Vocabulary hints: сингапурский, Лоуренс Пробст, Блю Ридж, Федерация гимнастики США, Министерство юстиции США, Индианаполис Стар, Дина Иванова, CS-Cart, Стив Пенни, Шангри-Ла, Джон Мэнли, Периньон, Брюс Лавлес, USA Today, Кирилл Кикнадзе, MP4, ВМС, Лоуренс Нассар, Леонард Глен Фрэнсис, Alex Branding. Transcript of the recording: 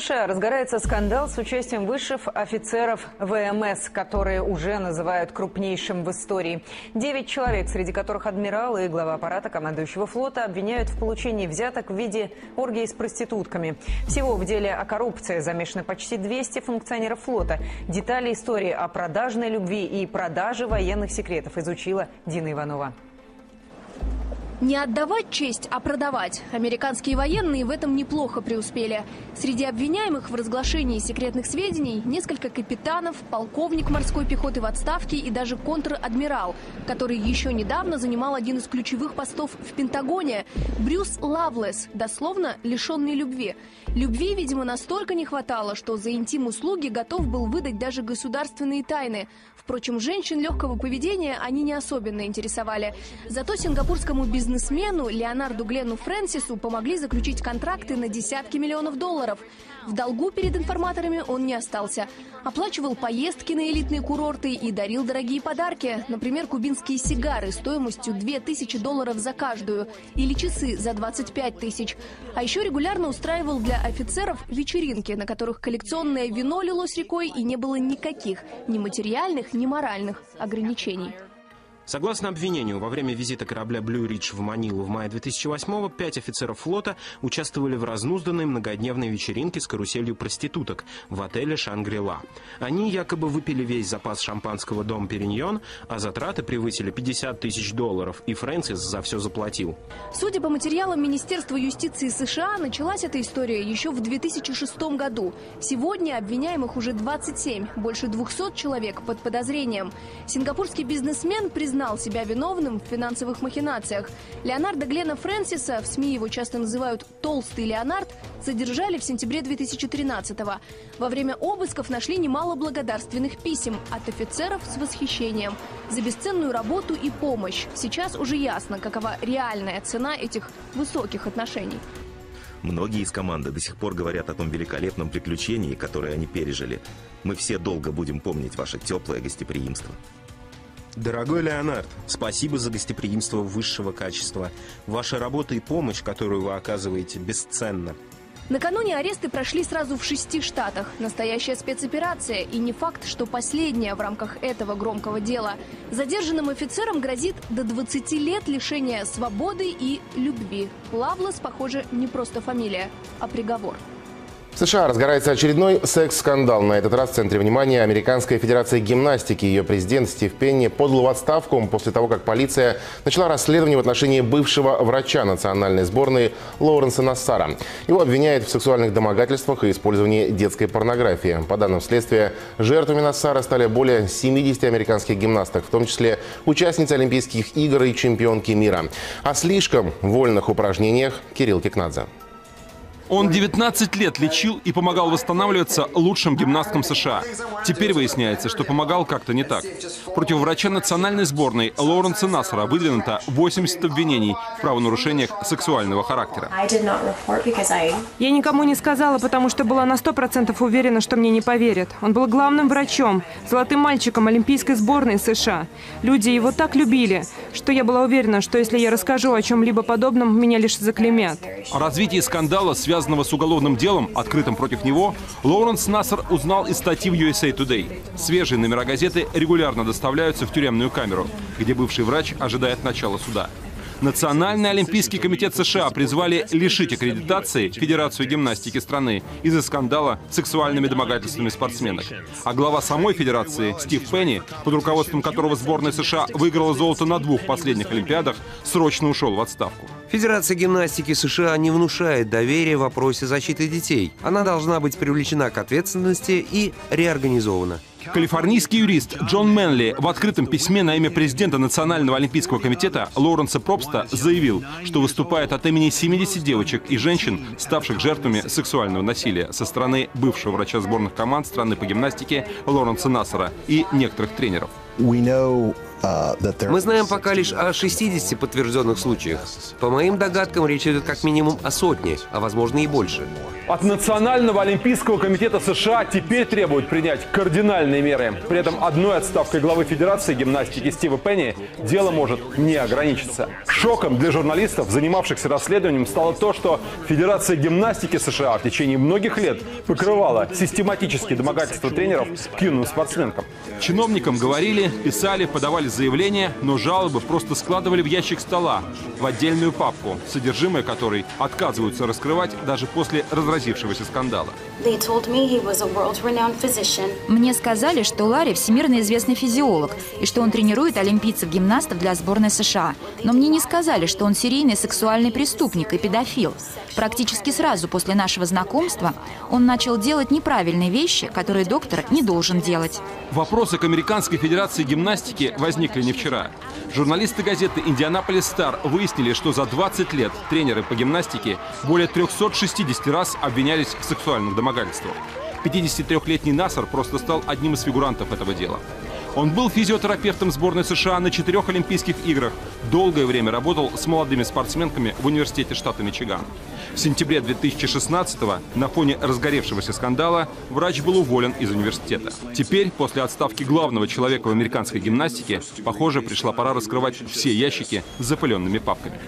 США разгорается скандал с участием высших офицеров ВМС, которые уже называют крупнейшим в истории. 9 человек, среди которых адмирал и глава аппарата командующего флота, обвиняют в получении взяток в виде оргии с проститутками. Всего в деле о коррупции замешаны почти 200 функционеров флота. Детали истории о продажной любви и продаже военных секретов изучила Дина Иванова. Не отдавать честь, а продавать. Американские военные в этом неплохо преуспели. Среди обвиняемых в разглашении секретных сведений несколько капитанов, полковник морской пехоты в отставке и даже контр-адмирал, который еще недавно занимал один из ключевых постов в Пентагоне. Брюс Лавлес, дословно лишенный любви. Любви, видимо, настолько не хватало, что за интим-услуги готов был выдать даже государственные тайны. Впрочем, женщин легкого поведения они не особенно интересовали. Зато сингапурскому бизнесмену Леонарду Глену Фрэнсису помогли заключить контракты на десятки миллионов долларов. В долгу перед информаторами он не остался. Оплачивал поездки на элитные курорты и дарил дорогие подарки. Например, кубинские сигары стоимостью $2000 за каждую или часы за 25 тысяч. А еще регулярно устраивал для офицеров вечеринки, на которых коллекционное вино лилось рекой и не было никаких ни материальных, ни моральных ограничений. Согласно обвинению, во время визита корабля «Блю Ридж» в Манилу в мае 2008-го 5 офицеров флота участвовали в разнузданной многодневной вечеринке с каруселью проституток в отеле «Шангри-Ла». Они якобы выпили весь запас шампанского «Дом Периньон», а затраты превысили $50 000, и Фрэнсис за все заплатил. Судя по материалам Министерства юстиции США, началась эта история еще в 2006 году. Сегодня обвиняемых уже 27, больше 200 человек под подозрением. Сингапурский бизнесмен признал себя виновным в финансовых махинациях. Леонарда Глена Фрэнсиса, в СМИ его часто называют «толстый Леонард», задержали в сентябре 2013-го. Во время обысков нашли немало благодарственных писем от офицеров с восхищением за бесценную работу и помощь. Сейчас уже ясно, какова реальная цена этих высоких отношений. Многие из команды до сих пор говорят о том великолепном приключении, которое они пережили. Мы все долго будем помнить ваше теплое гостеприимство. Дорогой Леонард, спасибо за гостеприимство высшего качества. Ваша работа и помощь, которую вы оказываете, бесценна. Накануне аресты прошли сразу в 6 штатах. Настоящая спецоперация, и не факт, что последняя в рамках этого громкого дела. Задержанным офицерам грозит до 20 лет лишения свободы и любви. Лавлес, похоже, не просто фамилия, а приговор. В США разгорается очередной секс-скандал. На этот раз в центре внимания Американской Федерации гимнастики. Ее президент Стив Пенни подал в отставку после того, как полиция начала расследование в отношении бывшего врача национальной сборной Лоуренса Нассара. Его обвиняют в сексуальных домогательствах и использовании детской порнографии. По данным следствия, жертвами Нассара стали более 70 американских гимнасток, в том числе участницы Олимпийских игр и чемпионки мира. О слишком вольных упражнениях Кирилл Кикнадзе. Он 19 лет лечил и помогал восстанавливаться лучшим гимнасткам США. Теперь выясняется, что помогал как-то не так. Против врача национальной сборной Лоуренса Нассара выдвинуто 80 обвинений в правонарушениях сексуального характера. Я никому не сказала, потому что была на 100% уверена, что мне не поверят. Он был главным врачом, золотым мальчиком Олимпийской сборной США. Люди его так любили, что я была уверена, что если я расскажу о чем-либо подобном, меня лишь заклеймят. Развитие скандала, связанного с уголовным делом, открытым против него, Лоуренс Нассар узнал из статьи в USA Today. Свежие номера газеты регулярно доставляются в тюремную камеру, где бывший врач ожидает начала суда. Национальный олимпийский комитет США призвали лишить аккредитации Федерацию гимнастики страны из-за скандала с сексуальными домогательствами спортсменок. А глава самой федерации Стив Пенни, под руководством которого сборная США выиграла золото на 2 последних Олимпиадах, срочно ушел в отставку. Федерация гимнастики США не внушает доверия в вопросе защиты детей. Она должна быть привлечена к ответственности и реорганизована. Калифорнийский юрист Джон Мэнли в открытом письме на имя президента Национального олимпийского комитета Лоуренса Пробста заявил, что выступает от имени 70 девочек и женщин, ставших жертвами сексуального насилия со стороны бывшего врача сборных команд страны по гимнастике Лоуренса Нассара и некоторых тренеров. Мы знаем пока лишь о 60 подтвержденных случаях. По моим догадкам, речь идет как минимум о сотне, а возможно и больше. От Национального олимпийского комитета США теперь требуют принять кардинальные меры. При этом одной отставкой главы Федерации гимнастики Стива Пенни дело может не ограничиться. Шоком для журналистов, занимавшихся расследованием, стало то, что Федерация гимнастики США в течение многих лет покрывала систематические домогательства тренеров к юным спортсменкам. Чиновникам говорили, писали, подавали заявления, но жалобы просто складывали в ящик стола, в отдельную папку, содержимое которой отказываются раскрывать даже после разразившегося скандала. Мне сказали, что Ларри всемирно известный физиолог и что он тренирует олимпийцев-гимнастов для сборной США. Но мне не сказали, что он серийный сексуальный преступник и педофил. Практически сразу после нашего знакомства он начал делать неправильные вещи, которые доктор не должен делать. Вопросы к Американской Федерации гимнастики возникли не вчера. Журналисты газеты «Индианаполис Стар» выяснили, что за 20 лет тренеры по гимнастике более 360 раз обвинялись в сексуальном домогательстве. 53-летний Нассар просто стал одним из фигурантов этого дела. Он был физиотерапевтом сборной США на 4 Олимпийских играх. Долгое время работал с молодыми спортсменками в университете штата Мичиган. В сентябре 2016-го на фоне разгоревшегося скандала врач был уволен из университета. Теперь, после отставки главного человека в американской гимнастике, похоже, пришла пора раскрывать все ящики с запыленными папками.